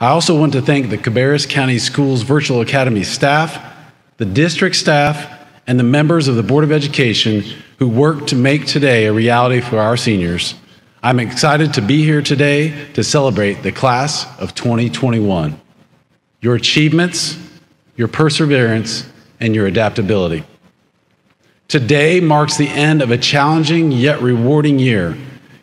I also want to thank the Cabarrus County Schools Virtual Academy staff, the district staff, and the members of the Board of Education who worked to make today a reality for our seniors. I'm excited to be here today to celebrate the class of 2021. Your achievements, your perseverance, and your adaptability. Today marks the end of a challenging yet rewarding year.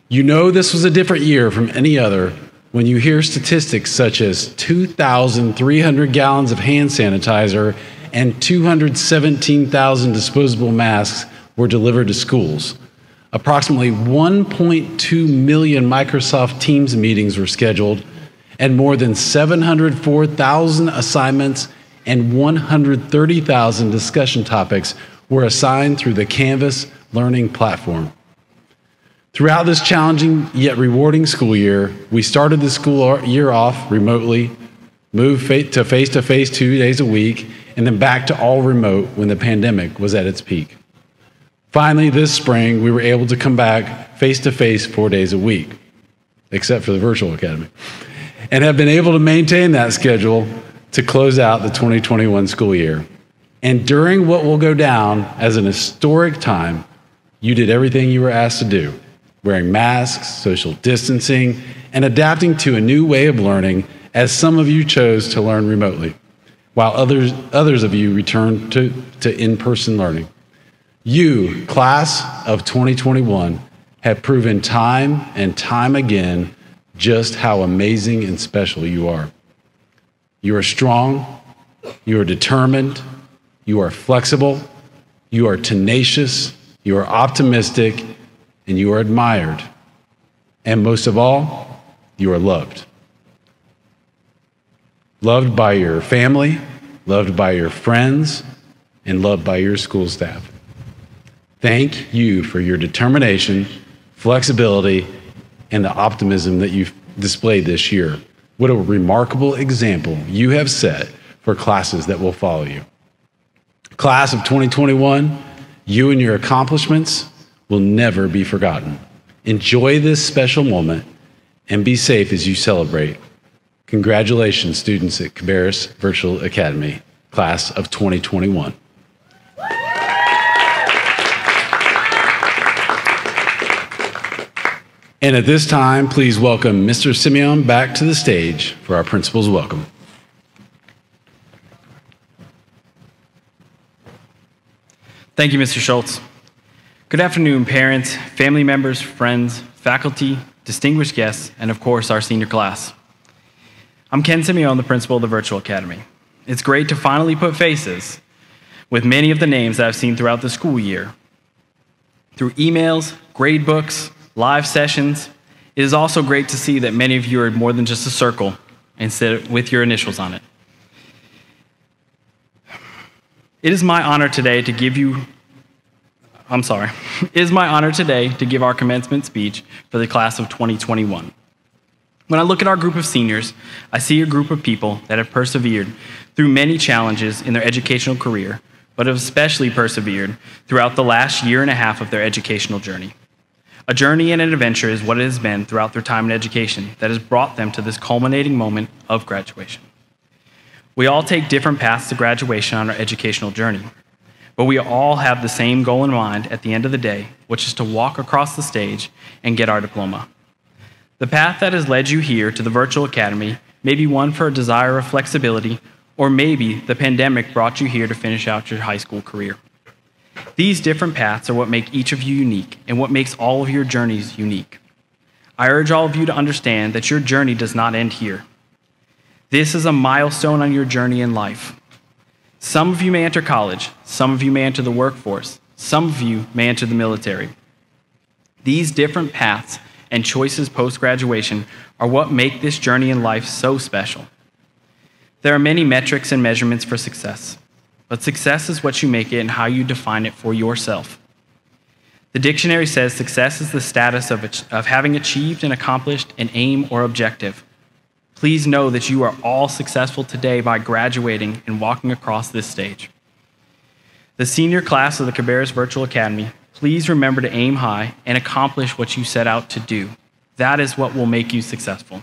You know this was a different year from any other when you hear statistics such as 2,300 gallons of hand sanitizer and 217,000 disposable masks were delivered to schools. Approximately 1.2 million Microsoft Teams meetings were scheduled, and more than 704,000 assignments and 130,000 discussion topics were assigned through the Canvas learning platform. Throughout this challenging yet rewarding school year, we started the school year off remotely, moved to face-to-face 2 days a week, and then back to all remote when the pandemic was at its peak. Finally, this spring, we were able to come back face-to-face 4 days a week, except for the Virtual Academy, and have been able to maintain that schedule to close out the 2021 school year. And during what will go down as an historic time, you did everything you were asked to do, wearing masks, social distancing, and adapting to a new way of learning as some of you chose to learn remotely, while others of you returned to in-person learning. You, class of 2021, have proven time and time again just how amazing and special you are. You are strong, you are determined, you are flexible, you are tenacious, you are optimistic, and you are admired. And most of all, you are loved. Loved by your family, loved by your friends, and loved by your school staff. Thank you for your determination, flexibility, and the optimism that you've displayed this year. What a remarkable example you have set for classes that will follow you. Class of 2021, you and your accomplishments will never be forgotten. Enjoy this special moment and be safe as you celebrate. Congratulations, students at Cabarrus Virtual Academy, class of 2021. And at this time, please welcome Mr. Simeon back to the stage for our principal's welcome. Thank you, Mr. Schultz. Good afternoon, parents, family members, friends, faculty, distinguished guests, and of course, our senior class. I'm Ken Simeon, the principal of the Virtual Academy. It's great to finally put faces with many of the names that I've seen throughout the school year. Through emails, grade books, live sessions, it is also great to see that many of you are more than just a circle instead with your initials on it. It is my honor today to give our commencement speech for the class of 2021. When I look at our group of seniors, I see a group of people that have persevered through many challenges in their educational career, but have especially persevered throughout the last year and a half of their educational journey. A journey and an adventure is what it has been throughout their time in education that has brought them to this culminating moment of graduation. We all take different paths to graduation on our educational journey, but we all have the same goal in mind at the end of the day, which is to walk across the stage and get our diploma. The path that has led you here to the Virtual Academy may be one for a desire of flexibility, or maybe the pandemic brought you here to finish out your high school career. These different paths are what make each of you unique and what makes all of your journeys unique. I urge all of you to understand that your journey does not end here. This is a milestone on your journey in life. Some of you may enter college, some of you may enter the workforce, some of you may enter the military. These different paths and choices post-graduation are what make this journey in life so special. There are many metrics and measurements for success, but success is what you make it and how you define it for yourself. The dictionary says success is the status of having achieved and accomplished an aim or objective. Please know that you are all successful today by graduating and walking across this stage. The senior class of the Cabarrus Virtual Academy, please remember to aim high and accomplish what you set out to do. That is what will make you successful.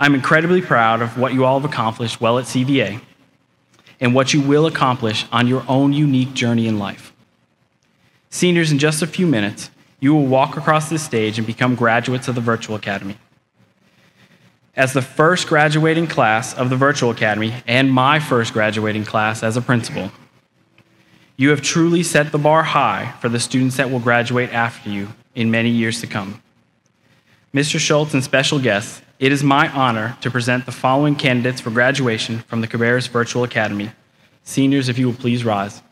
I'm incredibly proud of what you all have accomplished well at CVA and what you will accomplish on your own unique journey in life. Seniors, in just a few minutes, you will walk across this stage and become graduates of the Virtual Academy. As the first graduating class of the Virtual Academy and my first graduating class as a principal, you have truly set the bar high for the students that will graduate after you in many years to come. Mr. Schultz and special guests, it is my honor to present the following candidates for graduation from the Cabarrus Virtual Academy. Seniors, if you will please rise.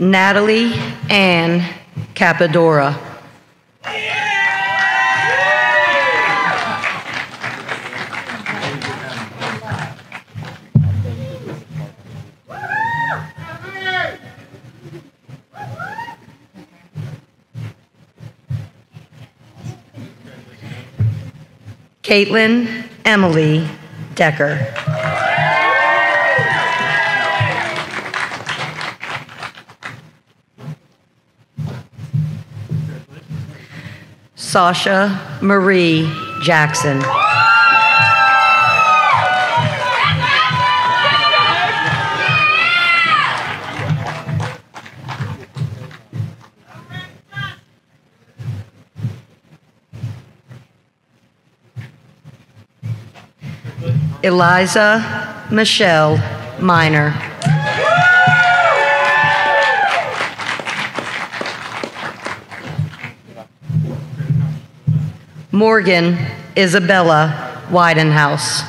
Natalie Ann Cappadora. Caitlin Emily Decker. Sasha Marie Jackson. Eliza Michelle Minor. Morgan Isabella Weidenhaus.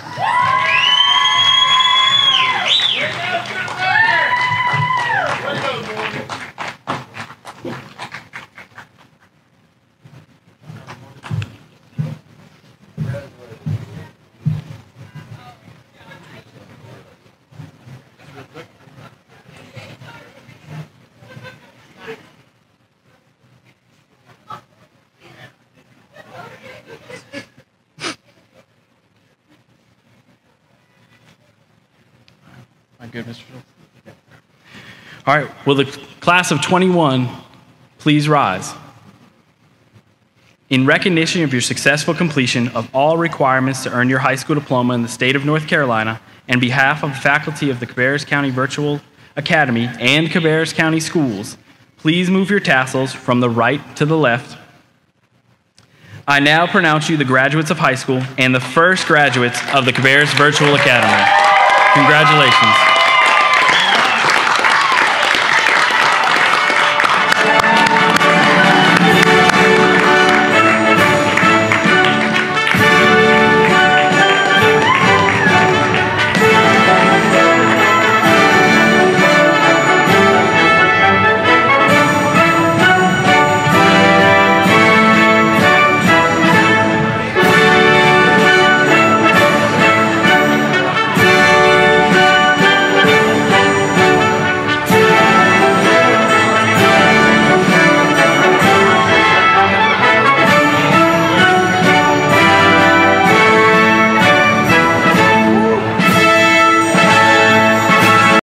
All right, will the class of 21 please rise? In recognition of your successful completion of all requirements to earn your high school diploma in the state of North Carolina, on behalf of the faculty of the Cabarrus County Virtual Academy and Cabarrus County Schools, please move your tassels from the right to the left. I now pronounce you the graduates of high school and the first graduates of the Cabarrus Virtual Academy. Congratulations.